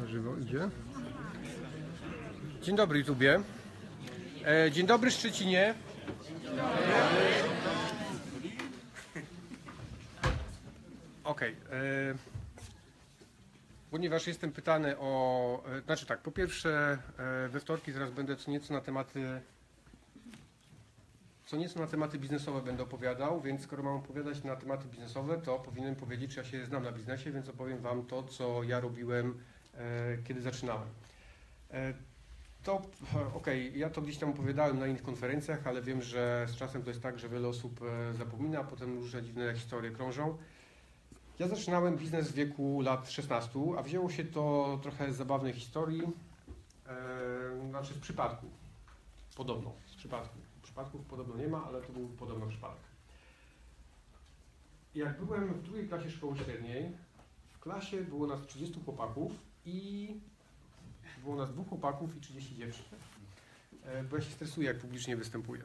Na żywo idzie. Dzień dobry YouTubie. Dzień dobry Szczecinie. Okej. Ponieważ jestem pytany o... Znaczy tak, po pierwsze we wtorki zaraz będę co nieco na tematy biznesowe będę opowiadał, więc skoro mam opowiadać na tematy biznesowe, to powinienem powiedzieć, że ja się znam na biznesie, więc opowiem Wam to, co ja robiłem, kiedy zaczynałem. To okej, ja to gdzieś tam opowiadałem na innych konferencjach, ale wiem, że z czasem to jest tak, że wiele osób zapomina, a potem różne dziwne historie krążą. Ja zaczynałem biznes w wieku lat 16, a wzięło się to trochę z zabawnej historii, znaczy z przypadku, podobno, z przypadku. Przypadków podobno nie ma, ale to był podobno przypadek. Jak byłem w drugiej klasie szkoły średniej, w klasie było nas 30 chłopaków i było nas 2 chłopaków i 30 dziewczyn. Bo ja się stresuję, jak publicznie występuję.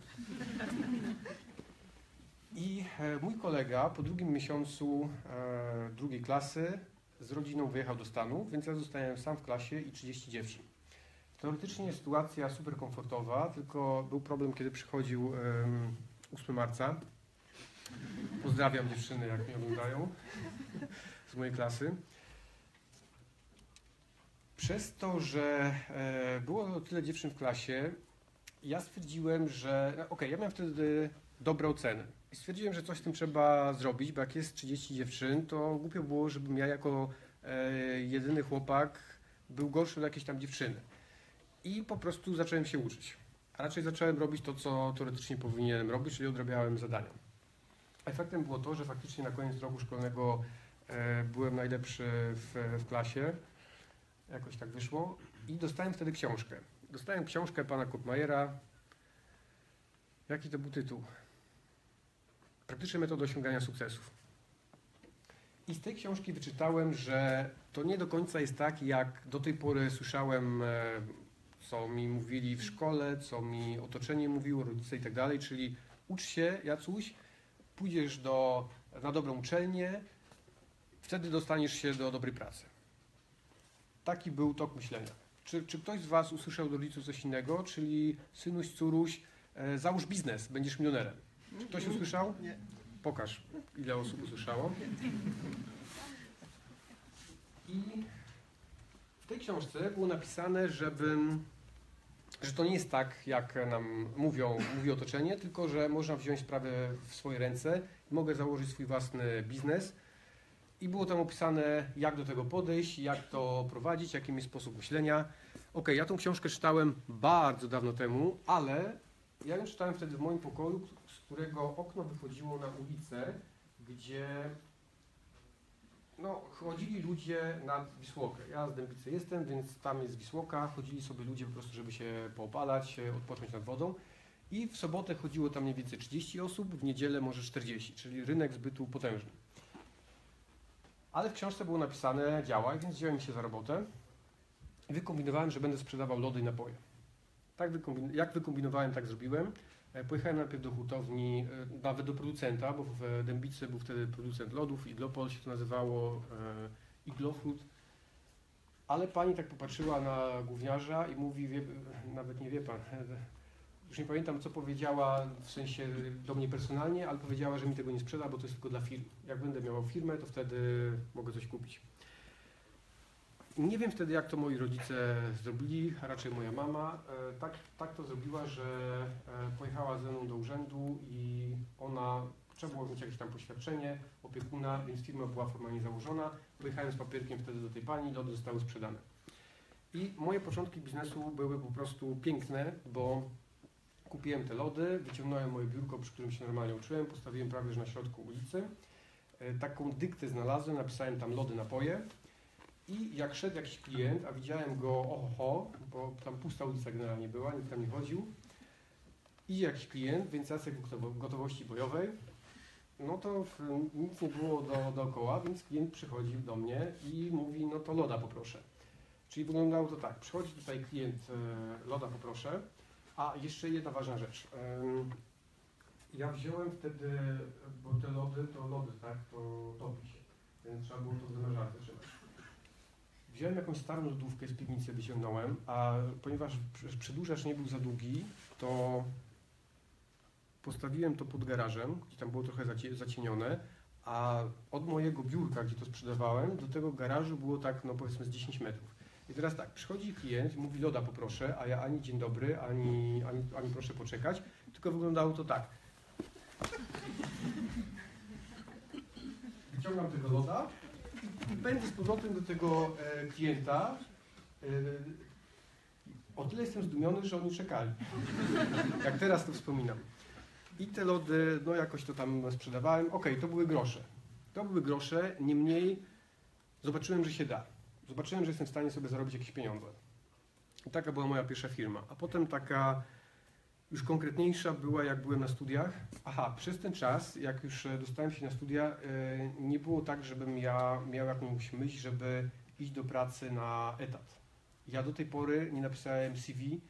I mój kolega po drugim miesiącu drugiej klasy z rodziną wyjechał do Stanów, więc ja zostałem sam w klasie i 30 dziewczyn. Teoretycznie sytuacja super komfortowa, tylko był problem, kiedy przychodził 8 marca. Pozdrawiam dziewczyny, jak mnie oglądają z mojej klasy. Przez to, że było tyle dziewczyn w klasie, ja stwierdziłem, że... ja miałem wtedy dobre oceny. I stwierdziłem, że coś z tym trzeba zrobić, bo jak jest 30 dziewczyn, to głupio było, żebym ja jako jedyny chłopak był gorszy od jakiejś tam dziewczyny. I po prostu zacząłem się uczyć. A raczej zacząłem robić to, co teoretycznie powinienem robić, czyli odrabiałem zadania. Efektem było to, że faktycznie na koniec roku szkolnego byłem najlepszy w klasie. Jakoś tak wyszło. I dostałem wtedy książkę. Dostałem książkę pana Koppmayera. Jaki to był tytuł? Praktyczne metody osiągania sukcesów. I z tej książki wyczytałem, że to nie do końca jest tak, jak do tej pory słyszałem, co mi mówili w szkole, co mi otoczenie mówiło, rodzice i tak dalej, czyli ucz się, Jacuś, pójdziesz na dobrą uczelnię, wtedy dostaniesz się do dobrej pracy. Taki był tok myślenia. Czy ktoś z Was usłyszał do rodziców coś innego, czyli synuś, córuś, załóż biznes, będziesz milionerem. Czy ktoś usłyszał? Nie. Pokaż, ile osób usłyszało. I w tej książce było napisane, że to nie jest tak, jak nam mówi otoczenie, tylko że można wziąć sprawę w swoje ręce, mogę założyć swój własny biznes. I było tam opisane, jak do tego podejść, jak to prowadzić, jaki jest sposób myślenia. Ja tą książkę czytałem bardzo dawno temu, ale ja ją czytałem wtedy w moim pokoju, z którego okno wychodziło na ulicę, gdzie chodzili ludzie nad Wisłokę. Ja z Dębicy jestem, więc tam jest Wisłoka. Chodzili sobie ludzie po prostu, żeby się poopalać, odpocząć nad wodą. I w sobotę chodziło tam mniej więcej 30 osób, w niedzielę może 40, czyli rynek zbytu potężny. Ale w książce było napisane działaj, więc wziąłem się za robotę. Wykombinowałem, że będę sprzedawał lody i napoje. Tak jak wykombinowałem, tak zrobiłem. Pojechałem najpierw do hutowni, nawet do producenta, bo w Dębicy był wtedy producent lodów, Iglopol się to nazywało, Iglohut. Ale pani tak popatrzyła na gówniarza i mówi, nawet nie wie pan, już nie pamiętam, co powiedziała, w sensie do mnie personalnie, ale powiedziała, że mi tego nie sprzeda, bo to jest tylko dla firm. Jak będę miał firmę, to wtedy mogę coś kupić. Nie wiem wtedy, jak to moi rodzice zrobili, a raczej moja mama. Tak to zrobiła, że pojechała ze mną do urzędu i trzeba było mieć jakieś tam poświadczenie opiekuna, więc firma była formalnie założona. Pojechałem z papierkiem wtedy do tej pani, lody zostały sprzedane. I moje początki biznesu były po prostu piękne, bo kupiłem te lody, wyciągnąłem moje biurko, przy którym się normalnie uczyłem, postawiłem prawie że na środku ulicy. Taką dyktę znalazłem, napisałem tam lody, napoje. I jak szedł jakiś klient, a widziałem go oho, bo tam pusta ulica generalnie była, nikt tam nie chodził. Idzie jakiś klient, więc Jacek w gotowości bojowej. No to nic nie było dookoła, więc klient przychodził do mnie i mówi, no to loda poproszę. Czyli wyglądało to tak, przychodzi tutaj klient, loda poproszę. A jeszcze jedna ważna rzecz. Ja wziąłem wtedy, bo te lody, tak, to topi się. Więc trzeba było to w zamrażarce trzymać. Wziąłem jakąś starą lodówkę z piwnicy, wyciągnąłem, a ponieważ przedłużacz nie był za długi, to postawiłem to pod garażem, gdzie tam było trochę zacienione, a od mojego biurka, gdzie to sprzedawałem, do tego garażu było tak, no powiedzmy z 10 metrów. I teraz tak, przychodzi klient, mówi loda poproszę, a ja ani dzień dobry, ani proszę poczekać, tylko wyglądało to tak. Wyciągam tego loda, pędzę z powrotem do tego klienta. O tyle jestem zdumiony, że oni czekali. Jak teraz to wspominam. I te lody, no jakoś to tam sprzedawałem. Okej, to były grosze. To były grosze, niemniej zobaczyłem, że się da. Zobaczyłem, że jestem w stanie sobie zarobić jakieś pieniądze. I taka była moja pierwsza firma. A potem taka już konkretniejsza była, jak byłem na studiach. Aha, przez ten czas, jak już dostałem się na studia, nie było tak, żebym ja miał jakąś myśl, żeby iść do pracy na etat. Ja do tej pory nie napisałem CV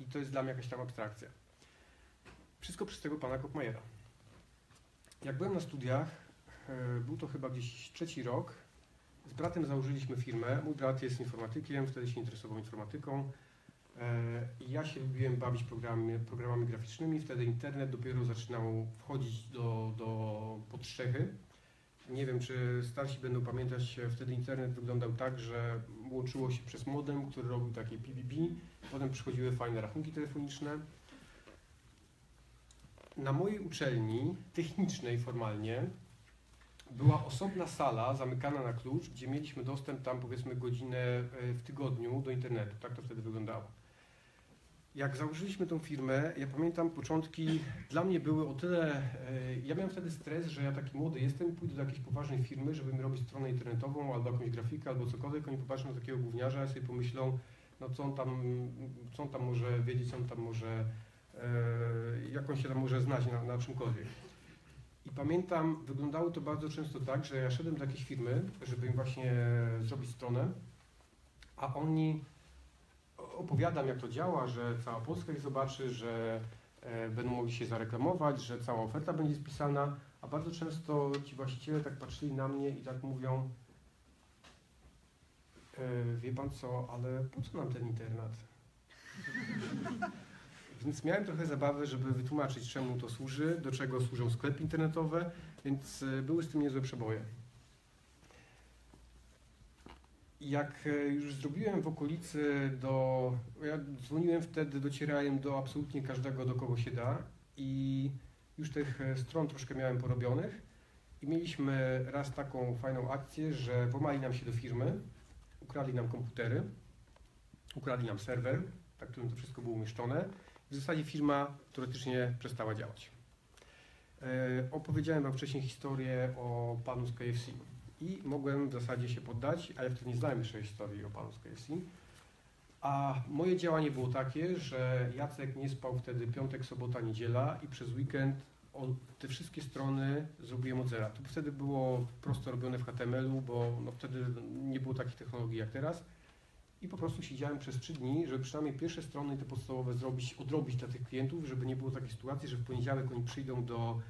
i to jest dla mnie jakaś tam abstrakcja. Wszystko przez tego pana Koppmayera. Jak byłem na studiach, był to chyba gdzieś trzeci rok, z bratem założyliśmy firmę. Mój brat jest informatykiem, wtedy się interesował informatyką. Ja się lubiłem bawić programami graficznymi, wtedy internet dopiero zaczynał wchodzić do podstrzechy. Nie wiem, czy starsi będą pamiętać, wtedy internet wyglądał tak, że łączyło się przez modem, który robił takie PBB, potem przychodziły fajne rachunki telefoniczne. Na mojej uczelni, technicznej formalnie, była osobna sala zamykana na klucz, gdzie mieliśmy dostęp tam powiedzmy godzinę w tygodniu do internetu. Tak to wtedy wyglądało. Jak założyliśmy tą firmę, ja pamiętam początki dla mnie były o tyle... Ja miałem wtedy stres, że ja taki młody jestem, pójdę do jakiejś poważnej firmy, żeby mi robić stronę internetową albo jakąś grafikę albo cokolwiek. Oni popatrzą na takiego gówniarza i sobie pomyślą, no co on tam może wiedzieć, co on tam może... jak on się tam może znać na czymkolwiek. I pamiętam, wyglądało to bardzo często tak, że ja szedłem do jakiejś firmy, żeby im właśnie zrobić stronę, a oni, opowiadam jak to działa, że cała Polska ich zobaczy, że będą mogli się zareklamować, że cała oferta będzie spisana, a bardzo często ci właściciele tak patrzyli na mnie i tak mówią, wie pan co, ale po co nam ten internet? Więc miałem trochę zabawy, żeby wytłumaczyć, czemu to służy, do czego służą sklepy internetowe, więc były z tym niezłe przeboje. Jak już zrobiłem w okolicy ja dzwoniłem wtedy, docierałem do absolutnie każdego, do kogo się da i już tych stron troszkę miałem porobionych i mieliśmy raz taką fajną akcję, że włamali nam się do firmy, ukradli nam komputery, ukradli nam serwer, na którym to wszystko było umieszczone. W zasadzie firma teoretycznie przestała działać. Opowiedziałem wam wcześniej historię o panu z KFC i mogłem w zasadzie się poddać, ale wtedy nie znałem jeszcze historii o panu z KFC. A moje działanie było takie, że Jacek nie spał wtedy piątek, sobota, niedziela i przez weekend te wszystkie strony zrobiłem od zera. To wtedy było prosto robione w HTML-u, bo no wtedy nie było takich technologii jak teraz. I po prostu siedziałem przez 3 dni, żeby przynajmniej pierwsze strony te podstawowe odrobić dla tych klientów, żeby nie było takiej sytuacji, że w poniedziałek oni przyjdą do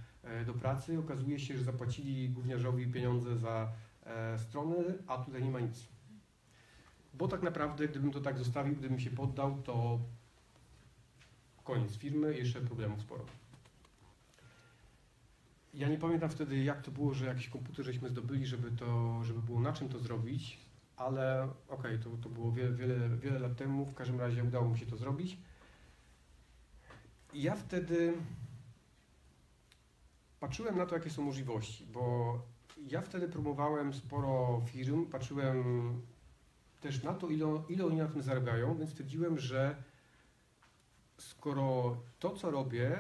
pracy, okazuje się, że zapłacili gówniarzowi pieniądze za strony, a tutaj nie ma nic. Bo tak naprawdę, gdybym to tak zostawił, gdybym się poddał, to koniec firmy, jeszcze problemów sporo. Ja nie pamiętam wtedy, jak to było, że jakiś komputer żeśmy zdobyli, żeby było na czym to zrobić. Ale okej, to było wiele lat temu, w każdym razie udało mi się to zrobić. I ja wtedy patrzyłem na to, jakie są możliwości, bo ja wtedy promowałem sporo firm, patrzyłem też na to, ile oni na tym zarabiają, więc stwierdziłem, że skoro to, co robię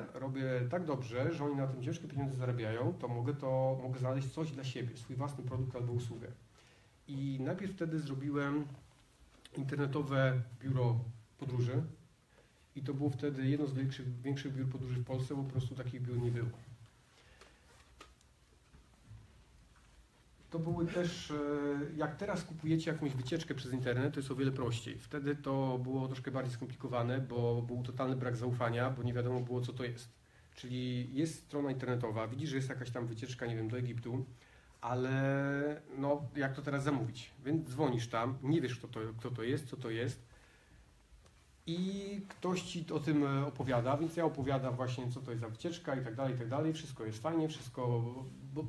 tak dobrze, że oni na tym ciężkie pieniądze zarabiają, to mogę znaleźć coś dla siebie, swój własny produkt albo usługę. I najpierw wtedy zrobiłem internetowe biuro podróży i to było wtedy jedno z większych biur podróży w Polsce, bo po prostu takich biur nie było. To były też, jak teraz kupujecie jakąś wycieczkę przez internet, to jest o wiele prościej. Wtedy to było troszkę bardziej skomplikowane, bo był totalny brak zaufania, bo nie wiadomo było, co to jest. Czyli jest strona internetowa, widzisz, że jest jakaś tam wycieczka, nie wiem, do Egiptu, ale no, jak to teraz zamówić? Więc dzwonisz tam, nie wiesz kto to jest, co to jest i ktoś ci o tym opowiada, więc ja opowiadam właśnie co to jest za wycieczka i tak dalej, wszystko jest fajnie, wszystko, bo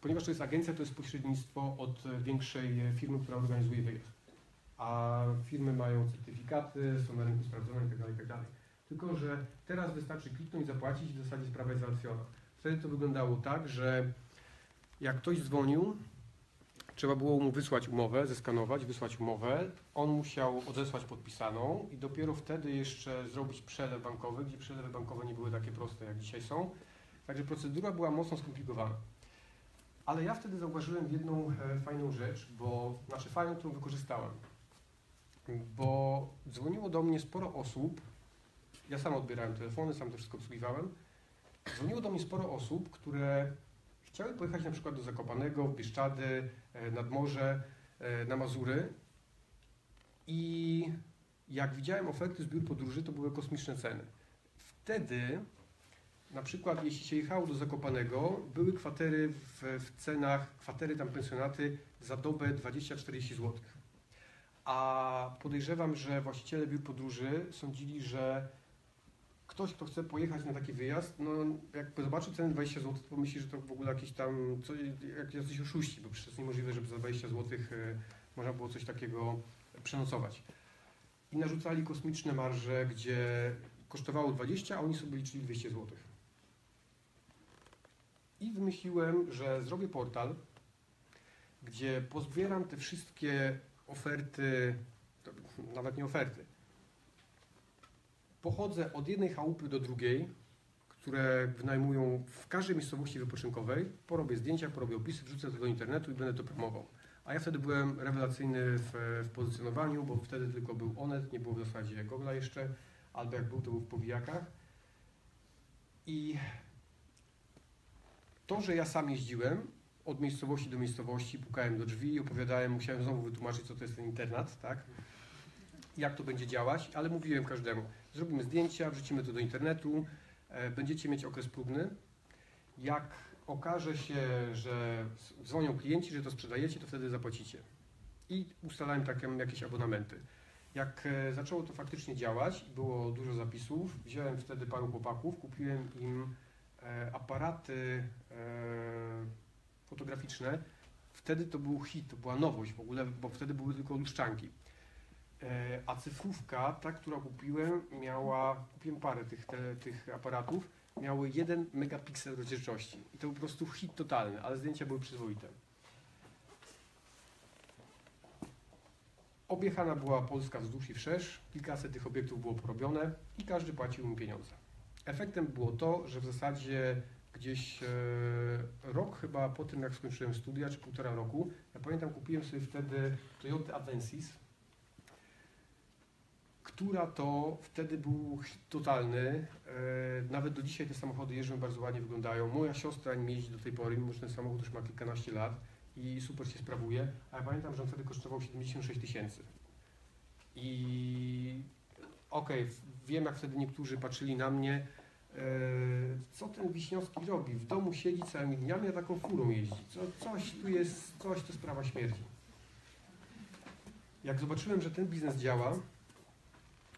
ponieważ to jest agencja, to jest pośrednictwo od większej firmy, która organizuje wyjazd, a firmy mają certyfikaty, są na rynku sprawdzone i tak dalej, i tak dalej. Tylko że teraz wystarczy kliknąć, zapłacić i w zasadzie sprawa jest załatwiona. Wtedy to wyglądało tak, że jak ktoś dzwonił, trzeba było mu wysłać umowę, zeskanować, wysłać umowę. On musiał odesłać podpisaną i dopiero wtedy jeszcze zrobić przelew bankowy, gdzie przelewy bankowe nie były takie proste jak dzisiaj są. Także procedura była mocno skomplikowana. Ale ja wtedy zauważyłem jedną fajną rzecz, znaczy fajną, którą wykorzystałem. Bo dzwoniło do mnie sporo osób, ja sam odbierałem telefony, sam to wszystko obsługiwałem. Dzwoniło do mnie sporo osób, które chciały pojechać na przykład do Zakopanego, Bieszczady, nad morze, na Mazury. I jak widziałem oferty z biur podróży, to były kosmiczne ceny. Wtedy, na przykład jeśli się jechało do Zakopanego, były kwatery w cenach, tam pensjonaty za dobę 20-40 zł. A podejrzewam, że właściciele biur podróży sądzili, że ktoś, kto chce pojechać na taki wyjazd, no jak zobaczy cenę 20 zł, to pomyśli, że to w ogóle jakieś tam, jacyś oszuści, bo przecież niemożliwe, żeby za 20 zł można było coś takiego przenocować. I narzucali kosmiczne marże, gdzie kosztowało 20, a oni sobie liczyli 200 zł. I wymyśliłem, że zrobię portal, gdzie pozbieram te wszystkie oferty, nawet nie oferty. Pochodzę od jednej chałupy do drugiej, które wynajmują w każdej miejscowości wypoczynkowej. Porobię zdjęcia, porobię opisy, wrzucę to do internetu i będę to promował. A ja wtedy byłem rewelacyjny w pozycjonowaniu, bo wtedy tylko był Onet, nie było w zasadzie Google'a jeszcze, albo jak był, to był w powijakach. I to, że ja sam jeździłem od miejscowości do miejscowości, pukałem do drzwi i opowiadałem, musiałem znowu wytłumaczyć, co to jest ten internat, tak? Jak to będzie działać, ale mówiłem każdemu. Zrobimy zdjęcia, wrzucimy to do internetu, będziecie mieć okres próbny. Jak okaże się, że dzwonią klienci, że to sprzedajecie, to wtedy zapłacicie. I ustalałem takie jakieś abonamenty. Jak zaczęło to faktycznie działać, było dużo zapisów, wziąłem wtedy paru chłopaków, kupiłem im aparaty fotograficzne. Wtedy to był hit, to była nowość w ogóle, bo wtedy były tylko luszczanki. A cyfrówka, ta, którą kupiłem, kupiłem parę tych aparatów, miały 1 megapiksel rozdzielczości. I to po prostu hit totalny, ale zdjęcia były przyzwoite. Objechana była Polska wzdłuż i wszerz, kilkaset tych obiektów było porobione i każdy płacił mi pieniądze. Efektem było to, że w zasadzie gdzieś rok chyba po tym, jak skończyłem studia, czy 1,5 roku, ja pamiętam, kupiłem sobie wtedy Toyota Avensis, która to wtedy był hit totalny. Nawet do dzisiaj te samochody jeżdżą, bardzo ładnie wyglądają. Moja siostra nie jeździ do tej pory, mimo że ten samochód już ma kilkanaście lat i super się sprawuje, a ja pamiętam, że on wtedy kosztował 76 000. I okej, wiem, jak wtedy niektórzy patrzyli na mnie, co ten Wiśniowski robi, w domu siedzi całymi dniami, a taką furą jeździ, coś tu jest, coś to sprawa śmierci. Jak zobaczyłem, że ten biznes działa,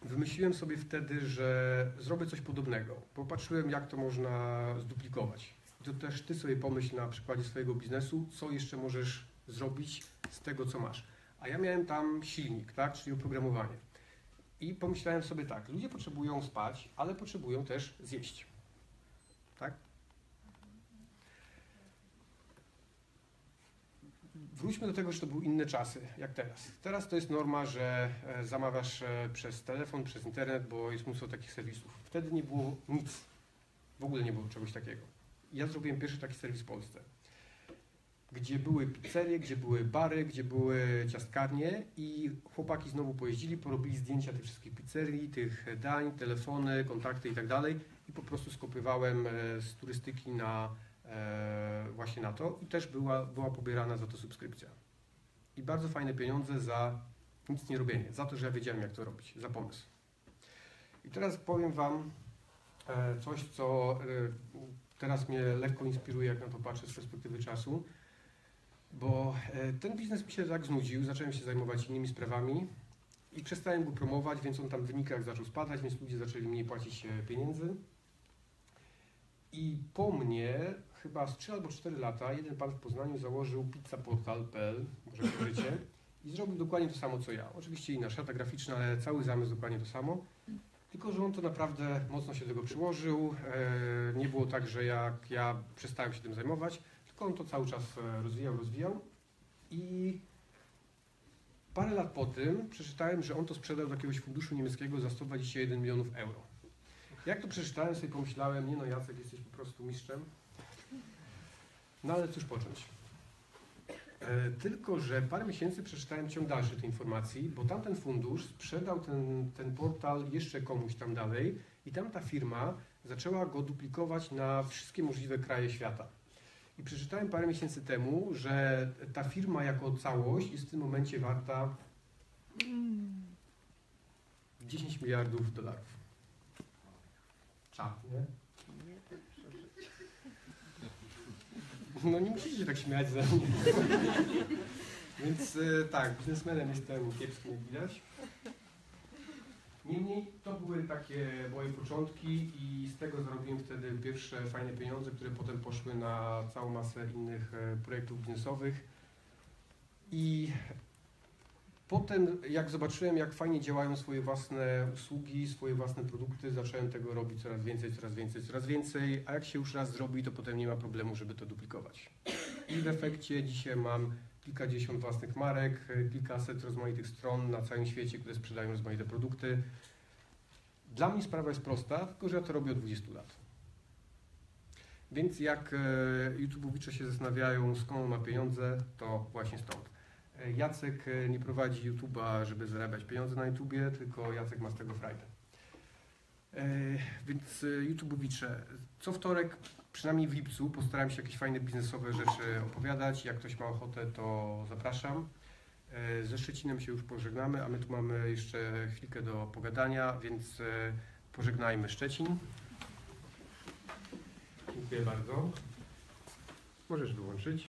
wymyśliłem sobie wtedy, że zrobię coś podobnego. Popatrzyłem, jak to można zduplikować. I to też ty sobie pomyśl na przykładzie swojego biznesu, co jeszcze możesz zrobić z tego, co masz. A ja miałem tam silnik, tak? Czyli oprogramowanie. I pomyślałem sobie tak, ludzie potrzebują spać, ale potrzebują też zjeść. Tak? Wróćmy do tego, że to były inne czasy, jak teraz. Teraz to jest norma, że zamawiasz przez telefon, przez internet, bo jest mnóstwo takich serwisów. Wtedy nie było nic. W ogóle nie było czegoś takiego. Ja zrobiłem pierwszy taki serwis w Polsce, gdzie były pizzerie, gdzie były bary, gdzie były ciastkarnie i chłopaki znowu pojeździli, porobili zdjęcia tych wszystkich pizzerii, tych dań, telefony, kontakty i tak dalej i po prostu skopywałem z turystyki na właśnie na to i też była pobierana za to subskrypcja. I bardzo fajne pieniądze za nic nie robienie, za to, że ja wiedziałem, jak to robić, za pomysł. I teraz powiem wam coś, co teraz mnie lekko inspiruje, jak na to patrzę z perspektywy czasu. bo ten biznes mi się tak znudził, zacząłem się zajmować innymi sprawami i przestałem go promować, więc on tam w wynikach zaczął spadać, więc ludzie zaczęli mniej płacić pieniędzy. I po mnie, chyba z 3 albo 4 lata, jeden pan w Poznaniu założył pizzaportal.pl, może kojarzycie, i zrobił dokładnie to samo co ja. Oczywiście inna szata graficzna, ale cały zamysł dokładnie to samo. Tylko że on to naprawdę mocno się do tego przyłożył. Nie było tak, że jak ja przestałem się tym zajmować, tylko on to cały czas rozwijał. I parę lat po tym przeczytałem, że on to sprzedał do jakiegoś funduszu niemieckiego za 121 milionów euro. Jak to przeczytałem, sobie pomyślałem, nie no Jacek, jesteś po prostu mistrzem. No ale cóż począć. Tylko że parę miesięcy przeczytałem ciąg dalszy tej informacji, bo tamten fundusz sprzedał ten portal jeszcze komuś tam dalej i tamta firma zaczęła go duplikować na wszystkie możliwe kraje świata. I przeczytałem parę miesięcy temu, że ta firma jako całość jest w tym momencie warta 10 miliardów dolarów. Czap, nie? No nie musicie się tak śmiać ze mnie. Więc tak, biznesmenem jestem kiepskim, jak widać. Niemniej to były takie moje początki i z tego zarobiłem wtedy pierwsze fajne pieniądze, które potem poszły na całą masę innych projektów biznesowych. I potem jak zobaczyłem, jak fajnie działają swoje własne usługi, swoje własne produkty, zacząłem tego robić coraz więcej, a jak się już raz zrobi, to potem nie ma problemu, żeby to duplikować. I w efekcie dzisiaj mam kilkadziesiąt własnych marek, kilkaset rozmaitych stron na całym świecie, które sprzedają rozmaite produkty. Dla mnie sprawa jest prosta, tylko że ja to robię od 20 lat. Więc jak YouTubeowicze się zastanawiają, skąd on ma pieniądze, to właśnie stąd. Jacek nie prowadzi YouTube'a, żeby zarabiać pieniądze na YouTubie, tylko Jacek ma z tego frajdę. Więc YouTubeowicze, co wtorek, przynajmniej w lipcu, postaram się jakieś fajne biznesowe rzeczy opowiadać. Jak ktoś ma ochotę, to zapraszam. Ze Szczecinem się już pożegnamy, a my tu mamy jeszcze chwilkę do pogadania, więc pożegnajmy Szczecin. Dziękuję bardzo. Możesz wyłączyć.